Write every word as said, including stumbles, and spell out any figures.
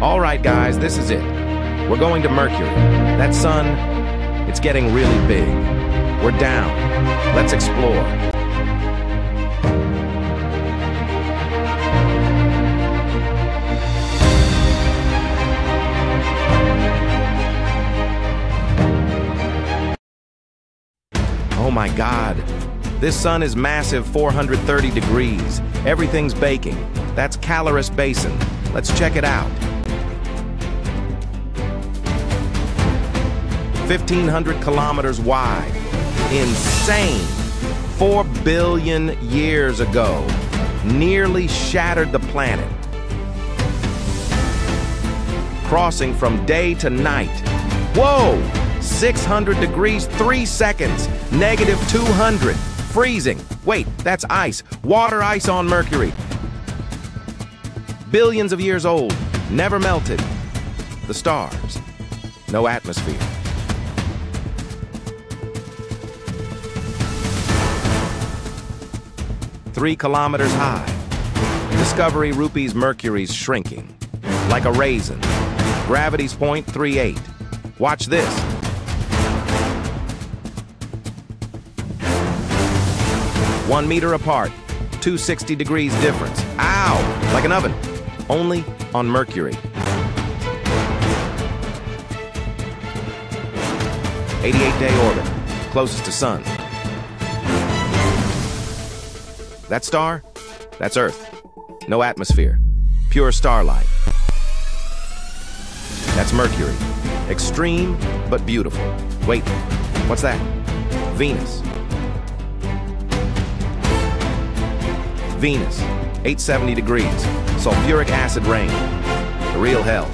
All right, guys, this is it. We're going to Mercury. That sun, it's getting really big. We're down. Let's explore. Oh my God. This sun is massive, four hundred thirty degrees. Everything's baking. That's Caloris Basin. Let's check it out. fifteen hundred kilometers wide. Insane. Four billion years ago. Nearly shattered the planet. Crossing from day to night. Whoa! six hundred degrees, three seconds. negative two hundred. Freezing. Wait, that's ice. Water ice on Mercury. Billions of years old. Never melted. The stars. No atmosphere. Three kilometers high. Discovery Rupes Mercury's shrinking. Like a raisin. Gravity's zero point three eight. Watch this. One meter apart, two hundred sixty degrees difference. Ow! Like an oven. Only on Mercury. eighty-eight day orbit, closest to Sun. That star? That's Earth. No atmosphere. Pure starlight. That's Mercury. Extreme, but beautiful. Wait, what's that? Venus. Venus, eight hundred seventy degrees, sulfuric acid rain, the real hell.